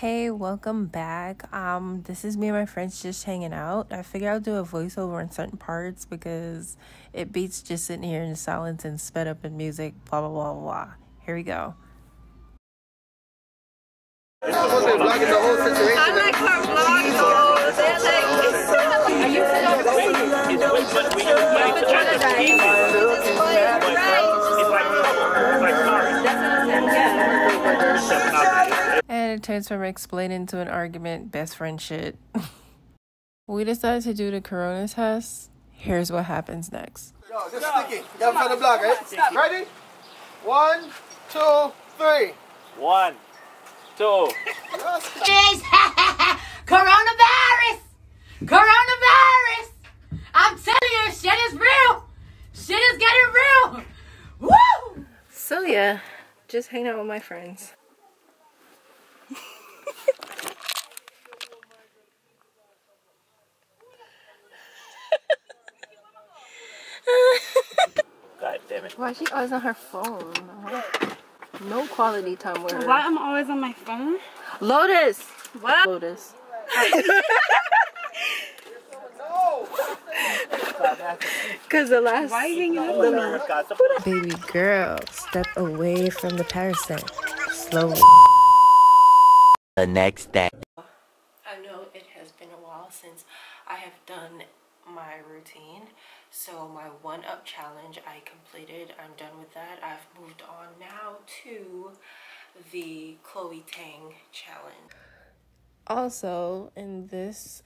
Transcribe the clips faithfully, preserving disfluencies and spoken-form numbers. Hey, welcome back. Um, this is me and my friends just hanging out. I figure I'll do a voiceover in certain parts because it beats just sitting here in silence and sped up in music, blah, blah, blah, blah. Here we go. I'm like her vlog, though. They're like, it's so... Are you supposed to... I'm trying to keep it. It's like, sorry. That's it turns from explaining to an argument, best friend shit. We decided to do the corona test. Here's what happens next. Yo, just Yo, stick it. You're for the block, right? Stop. Ready? One, two, three. One, two. Jeez, coronavirus! Coronavirus! I'm telling you, shit is real! Shit is getting real! Woo! Celia, just hanging out with my friends. God damn it. Why is she always on her phone? No quality time with her. Why am I always on my phone? Lotus! What? Lotus. Because the last... Why are you hanging out with me? Baby girl, step away from the parasite. Slowly. The next day. I know it has been a while since I have done my routine. So my one up challenge I completed. I'm done with that. I've moved on now to the Chloe Tang challenge. Also, in this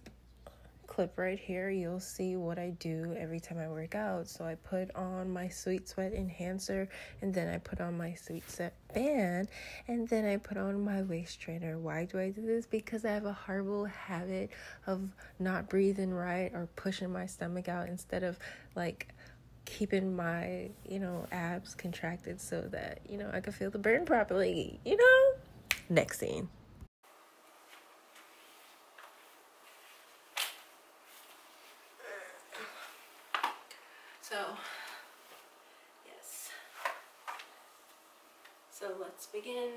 clip right here, you'll see what I do every time I work out. So I put on my sweat sweat enhancer, and then I put on my sweat sweat band, and then I put on my waist trainer. Why do I do this? Because I have a horrible habit of not breathing right or pushing my stomach out instead of like keeping my, you know, abs contracted so that, you know, I can feel the burn properly, you know? Next scene. So, yes, so let's begin.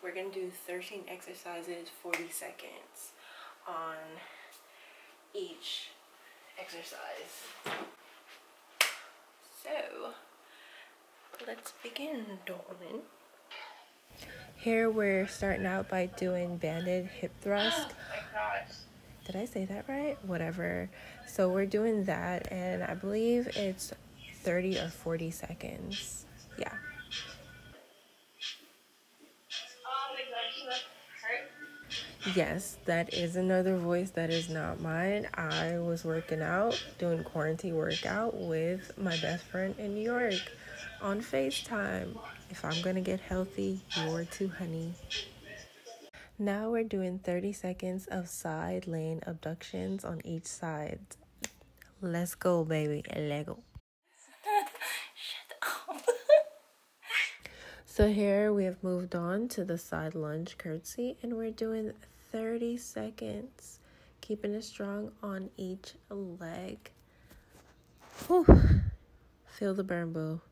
We're going to do thirteen exercises, forty seconds on each exercise. So, let's begin, darling. Here we're starting out by doing banded hip thrust. Oh my gosh. Did I say that right? Whatever. So we're doing that, and I believe it's thirty or forty seconds. Yeah. Yes, that is another voice that is not mine. I was working out, doing quarantine workout with my best friend in New York on FaceTime. If I'm gonna get healthy, you're too, honey. Now we're doing thirty seconds of side lane abductions on each side. Let's go, baby. Let's go. Shut up. So here we have moved on to the side lunge curtsy, and we're doing thirty seconds, keeping it strong on each leg. Whew. Feel the burn, boo.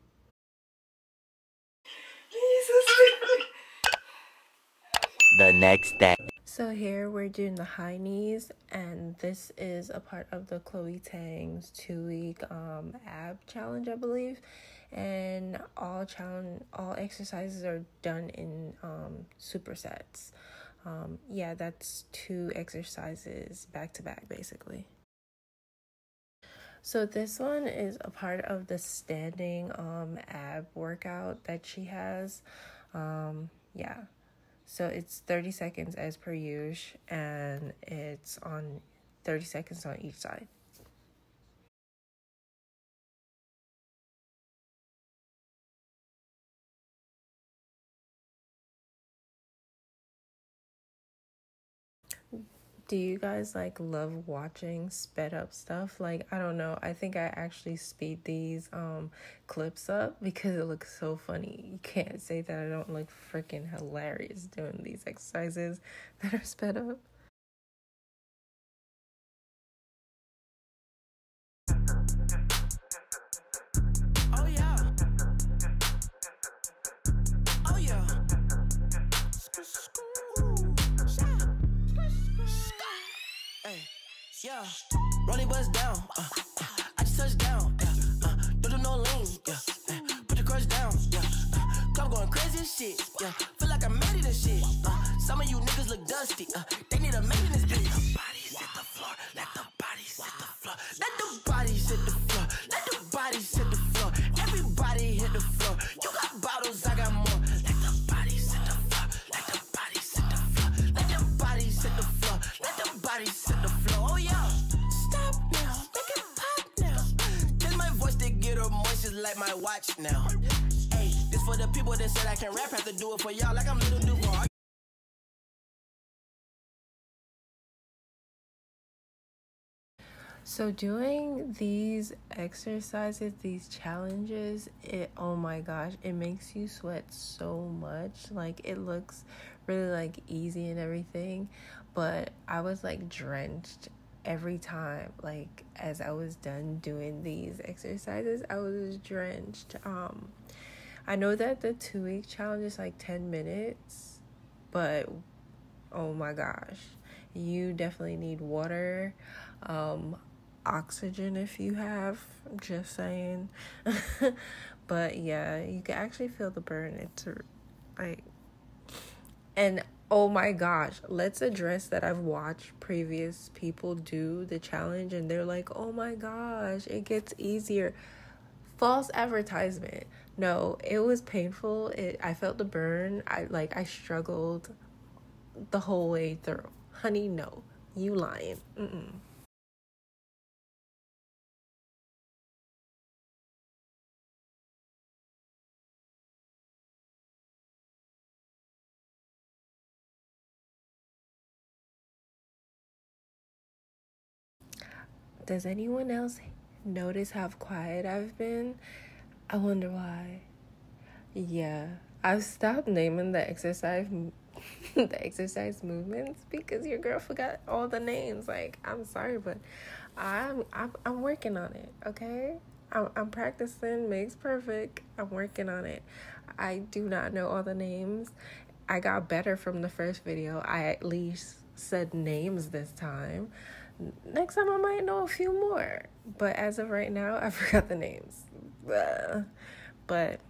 The next day. So here we're doing the high knees, and this is a part of the Chloe Tang's two week um ab challenge, I believe. And all challenge all exercises are done in um supersets. Um yeah, that's two exercises back to back basically. So this one is a part of the standing um ab workout that she has. Um yeah. So it's thirty seconds as per usual, and it's on thirty seconds on each side. Do you guys like love watching sped up stuff? Like, I don't know. I think I actually speed these um clips up because it looks so funny. You can't say that I don't look freaking hilarious doing these exercises that are sped up. Oh yeah. Oh yeah. Yeah, rolling bus down. Uh, uh, I just touched down. Yeah, uh, don't do no lean. Yeah, uh, put the crush down. Yeah, uh, club going crazy as shit. Yeah, feel like I made it and shit. Uh, some of you niggas look dusty. Uh, they need a man in this bitch. Let the bodies hit the floor. Let the bodies hit the floor. Let the bodies hit the floor. Let the bodies hit the floor. Everybody hit the floor. You got bottles, I got more. Let the bodies hit the floor. Let the bodies hit the floor. Let the bodies hit the floor. Let the bodies hit the floor. Oh yeah, stop now, make it pop now. Cause my voice they get her moist, just like my watch now. Hey, this for the people that said I can rap, have to do it for y'all like I'm Little Duval. So doing these exercises, these challenges, it, oh my gosh, it makes you sweat so much. Like, it looks really like easy and everything, but I was like drenched every time. Like, as I was done doing these exercises, I was drenched. Um, I know that the two week challenge is like ten minutes, but oh my gosh, you definitely need water. Um, oxygen if you have, just saying. But yeah, you can actually feel the burn. It's like, and oh my gosh, let's address that. I've watched previous people do the challenge and they're like, oh my gosh, it gets easier. False advertisement. No, it was painful. It I felt the burn. I like I struggled the whole way through. Honey, no, you lying. Mm-mm. Does anyone else notice how quiet I've been? I wonder why. Yeah, I've stopped naming the exercise the exercise movements because your girl forgot all the names. Like, I'm sorry, but I'm I'm, I'm working on it, okay? I'm, I'm practicing. Makes perfect. I'm working on it. I do not know all the names. I got better from the first video. I at least said names this time. Next time I might know a few more, but as of right now I forgot the names. Ugh. But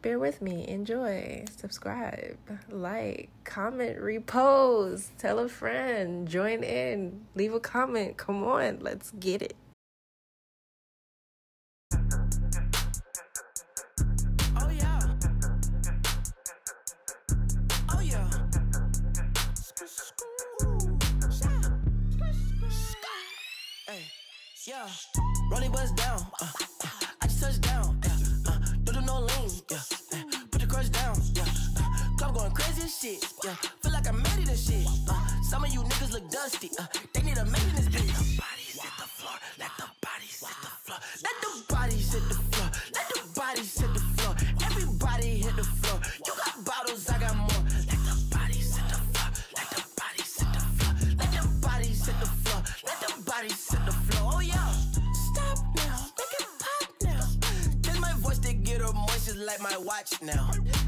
bear with me, enjoy, subscribe, like, comment, repost, tell a friend, join in, leave a comment. Come on, let's get it. Oh yeah, oh yeah. Yeah, rolling bus down. Uh, uh, I just touched down. Yeah, uh, don't do no lean. Yeah, uh, put the crush down. Yeah, uh, club going crazy as shit. Yeah, feel like I made it and shit. Uh, some of you niggas look dusty. Uh, they need a man in this bitch. Let the bodies hit the floor. Let the bodies hit the floor. Let the bodies hit the floor. Let the bodies hit the floor. Everybody hit the floor. You got bottles, I got more. Let the bodies hit the floor. Let the bodies hit the floor. Let the bodies hit the floor. Let the bodies hit the floor. Oh yeah, stop now, make it pop now. Cause my voice they get her moist, just like my watch now.